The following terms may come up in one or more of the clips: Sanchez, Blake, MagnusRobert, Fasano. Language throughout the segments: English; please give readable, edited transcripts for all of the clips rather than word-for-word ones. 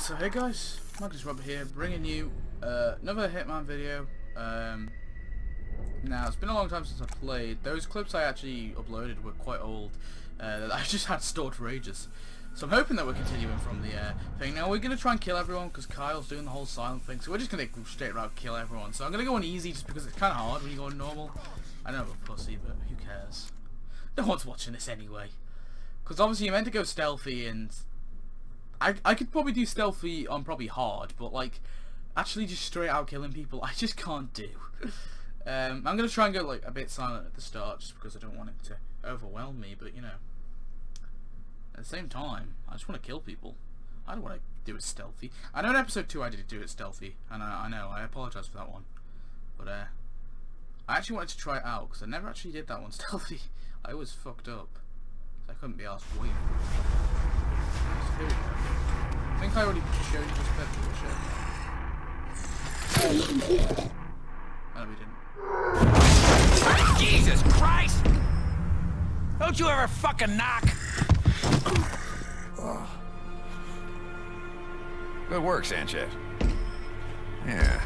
So hey guys, MagnusRobert here, bringing you another Hitman video. Now it's been a long time since I played. Those clips I actually uploaded were quite old, that I just had stored for ages. So I'm hoping that we're continuing from the thing. Now we're going to try and kill everyone because Kyle's doing the whole silent thing. So we're just going to go straight around kill everyone. So I'm going to go on easy just because it's kind of hard when you go on normal. I know I'm a pussy, but who cares? No one's watching this anyway. Because obviously you're meant to go stealthy, and I could probably do stealthy on probably hard, but like actually just straight out killing people I just can't do. I'm going to try and go like a bit silent at the start just because I don't want it to overwhelm me, but you know. At the same time, I just want to kill people. I don't want to do it stealthy. I know in episode 2 I did do it stealthy, and I know, I apologise for that one. But I actually wanted to try it out because I never actually did that one stealthy. I was fucked up. So I couldn't be asked waiting. So here we go. I think I already showed you this clip, didn't I? No, we didn't. Jesus Christ! Don't you ever fucking knock! Oh. Good work, Sanchez. Yeah.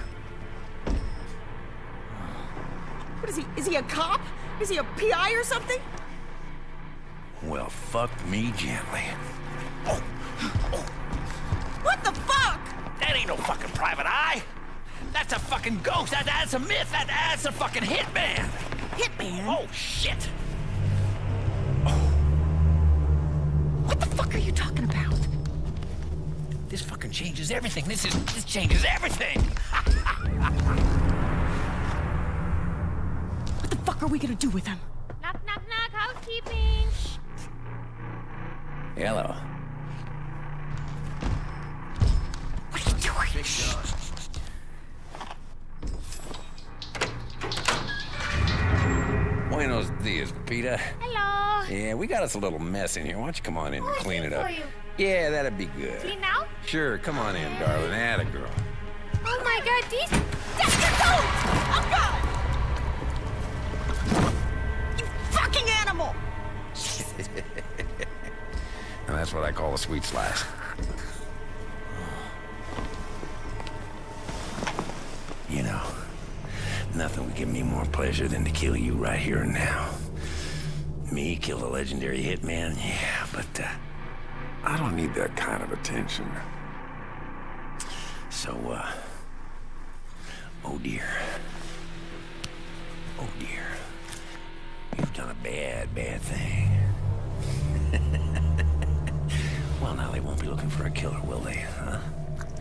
What is he? Is he a cop? Is he a PI or something? Well, fuck me gently. Oh. Oh. What the fuck? That ain't no fucking private eye. That's a fucking ghost. That's a myth. That's a fucking hitman. Hitman? Oh, shit. What are you talking about? This fucking changes everything. This changes everything. What the fuck are we gonna do with him? Knock, knock, knock. Housekeeping. Hello. What are you doing? Big God. Buenos dias, Pepita. Hello. Yeah, we got us a little mess in here. Why don't you come on in and clean it up? Yeah, that'd be good. Clean out? Sure, come on in, darling. Atta girl. Oh my God, these... That's your coat! Oh God! You fucking animal! And that's what I call a sweet slice. You know... Nothing would give me more pleasure than to kill you right here and now. Me kill the legendary hitman, yeah, but I don't need that kind of attention. So, oh dear. Oh dear. You've done a bad, bad thing. Well, now they won't be looking for a killer, will they, huh?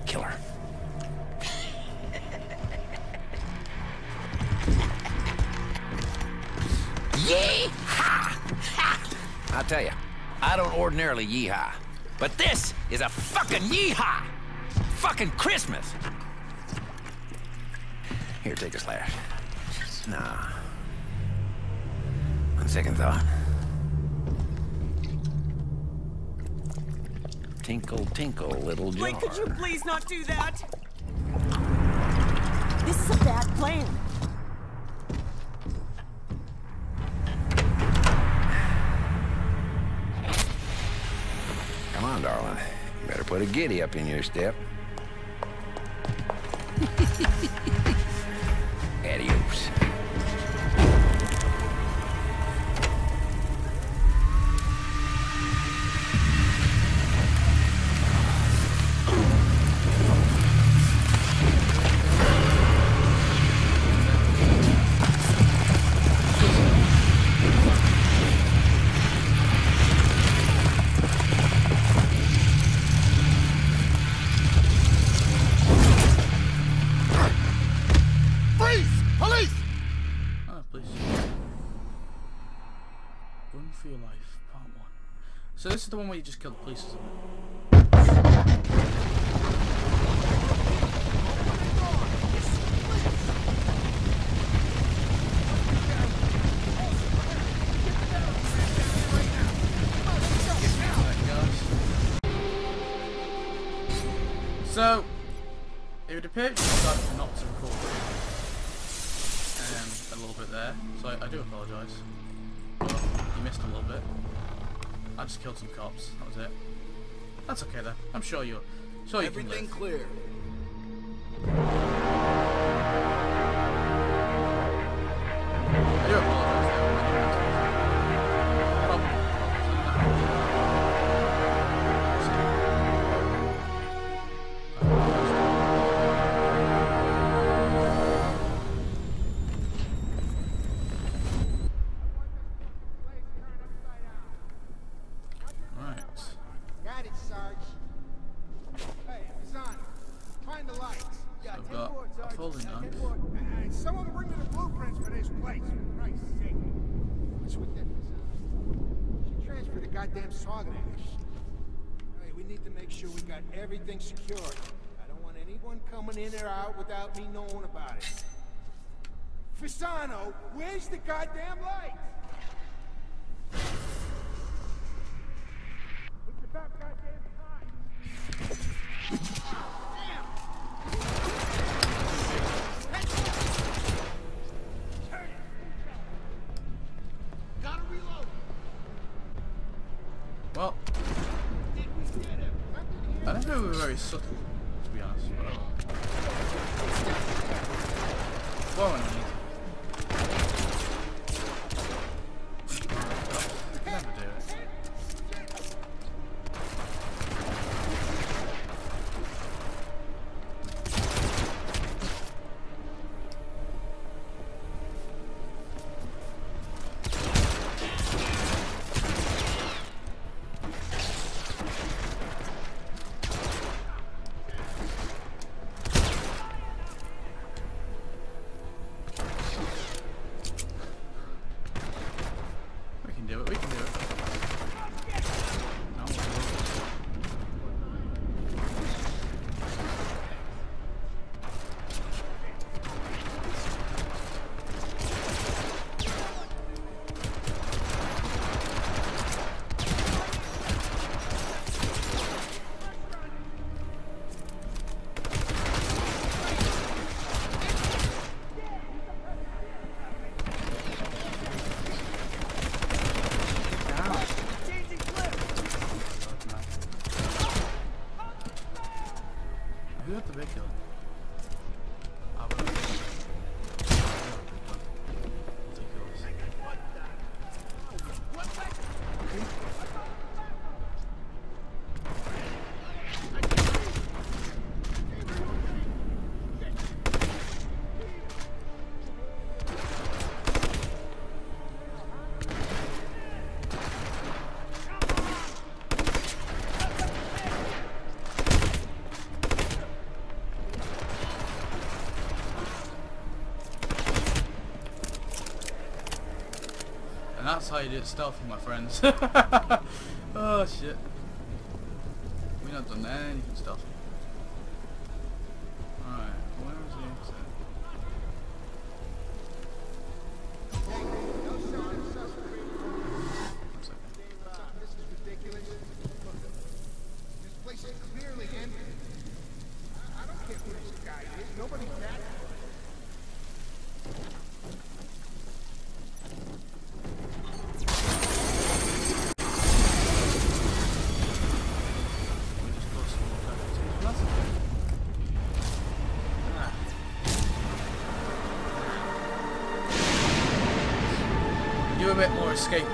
Killer. Yee-haw! Ha! I'll tell you, I don't ordinarily yee-haw, but this is a fucking yee-haw! Fucking Christmas! Here, take a slash. Nah. On second thought. Tinkle, tinkle, little jar. Blake, could you please not do that? This is a bad plan. Darling, you better put a giddy up in your step. Adios. So this is the one where you just kill the police, isn't it? So it would appear I decided not to record a little bit there, so I do apologise. But you missed a little bit. I just killed some cops, that was it. That's okay though, I'm sure you'll So you can everything clear. Everything secured. I don't want anyone coming in or out without me knowing about it. Fasano, where's the goddamn light? It's about goddamn time. Very subtle, to be honest. Whoa, I never do That's how you do it stealthy, my friends. Oh shit. We're not done anything stealthy. Alright, where was the exit? One second. This is ridiculous. This place is clearly empty. I don't care who this guy is. Nobody's that. Escaping.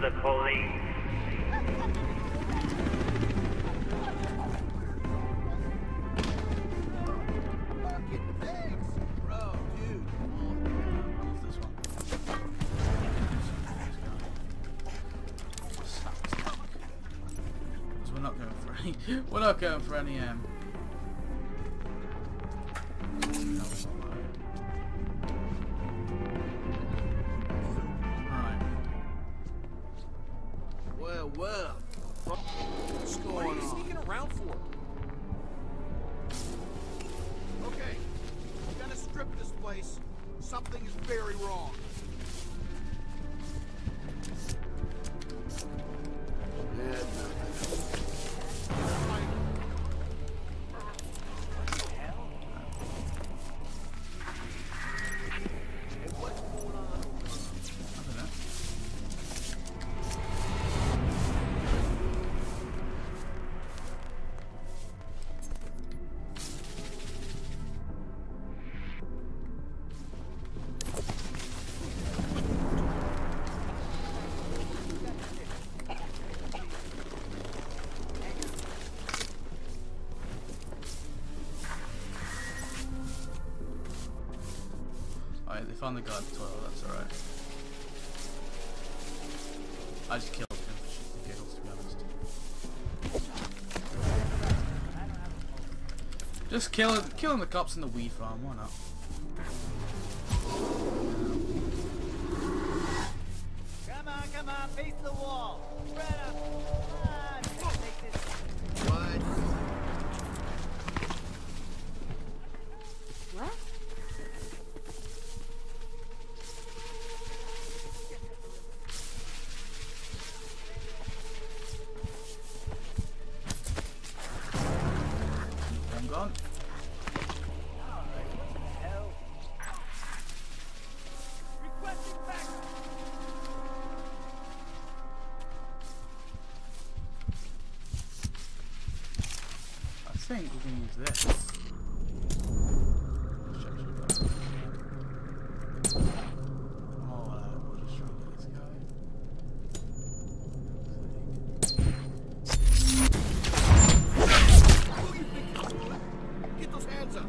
the police. We're not going for any Right. Well. What's going on? What are you sneaking around for? Okay. I'm gonna strip this place. Something is very wrong. They found the guy at the toilet, that's alright. I just killed him for giggles, to be honest. Just killing the cops in the weed farm, why not? Come on, face the wall! Spread up! Come on, take this. What? I think we can use this. We'll just try and get this guy. Who do you think you're doing? Get those hands up!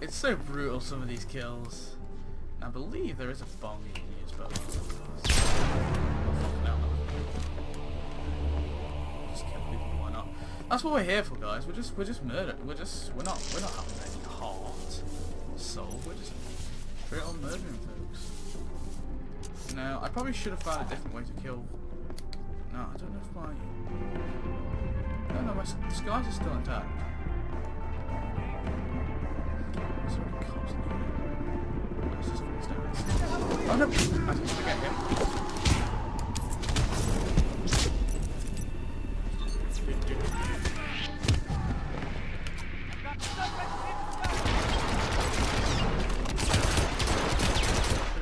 It's so brutal, some of these kills. I believe there is a bomb you can use, but no. Just kill people, why not? That's what we're here for, guys. We're just murder. We're not having any heart, soul. We're just brutal murdering folks. Now I probably should have found a different way to kill. No, I don't know if my. No, my disguise is still intact. Oh no! I just want to get him. I should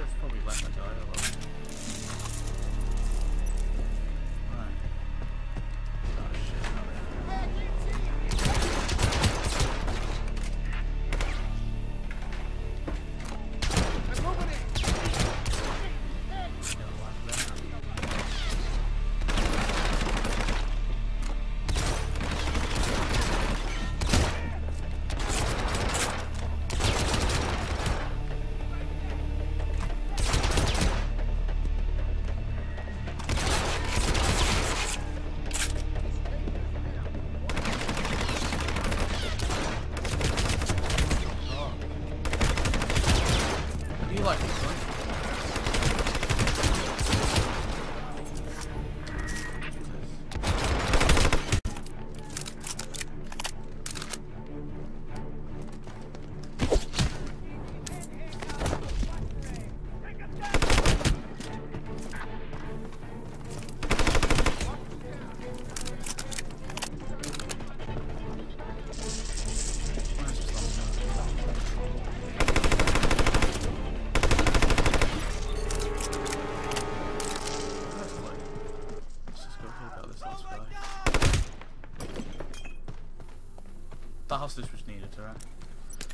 have probably let him die a lot. Right. Oh shit, not there.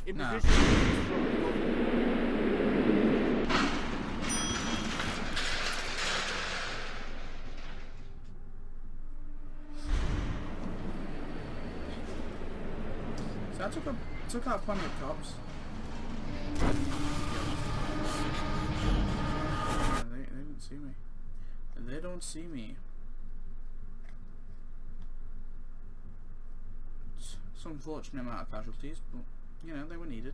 In no. So I took out plenty of cops. They didn't see me. And they don't see me. It's an unfortunate amount of casualties, but you know, they were needed.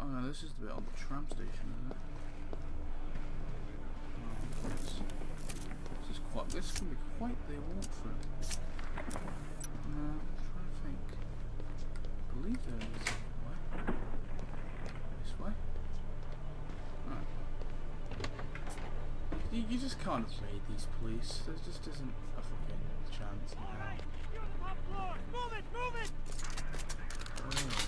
Oh no, this is the bit on the tram station, isn't it? Oh, this can be quite the walk through. I'm trying to think. I believe there is a way. This way? Right. You just can't evade these police. There just isn't a fucking chance. Alright, you're on the top floor! Move it, move it! Oh.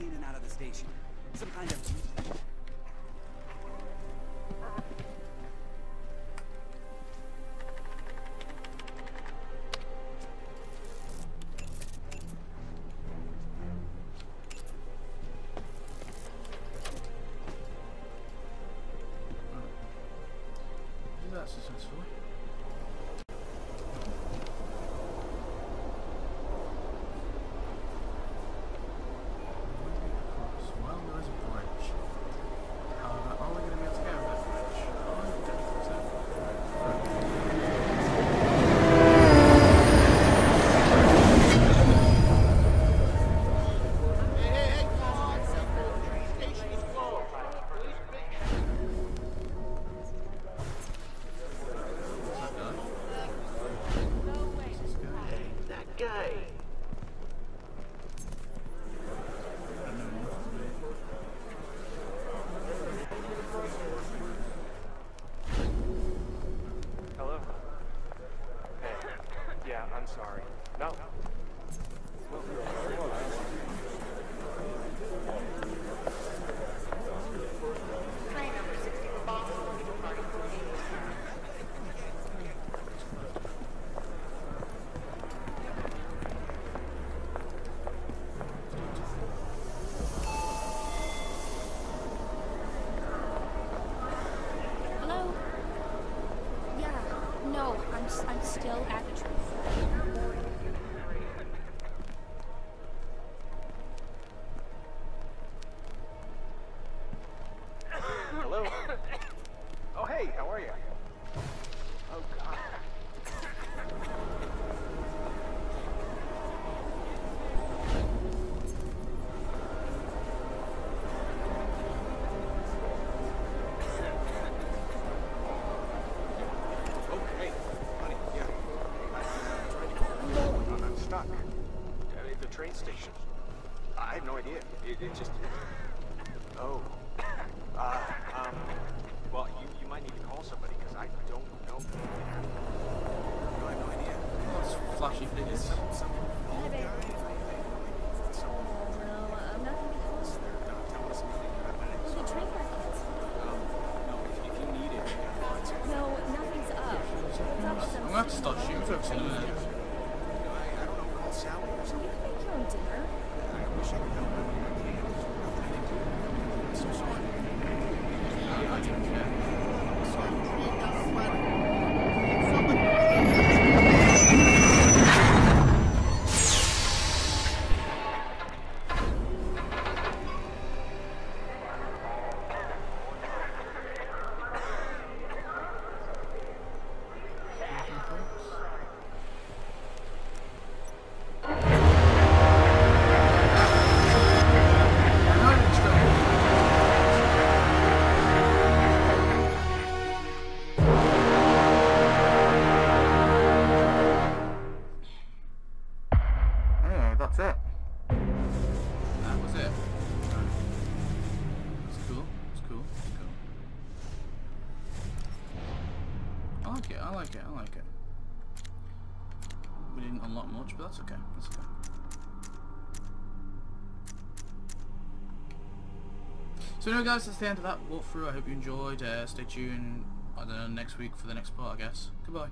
In and out of the station. Some kind of... Did that successfully? I'm still at the truth. Hey, how are you? Oh, God. Okay, honey, yeah. No, I'm stuck. At the train station. I have no idea. It just... Oh. Well, you might need to call somebody, because I don't know. I have no idea. Those flashy figures. Some old guy. No, I'm not going to call us. They're not telling us anything about it. Well, the train packets. No, if you need it, you can find it. No, nothing's up. I'm going to have to start shooting folks in a minute. I don't know, call Sally or something. You can make your own dinner. I wish I could help you. I can't. There's nothing I can do. I'm so sorry. I didn't care. I like it. We didn't unlock much, but that's okay. That's okay. So anyway guys, that's the end of that walkthrough. I hope you enjoyed. Stay tuned, I don't know, next week for the next part, I guess. Goodbye.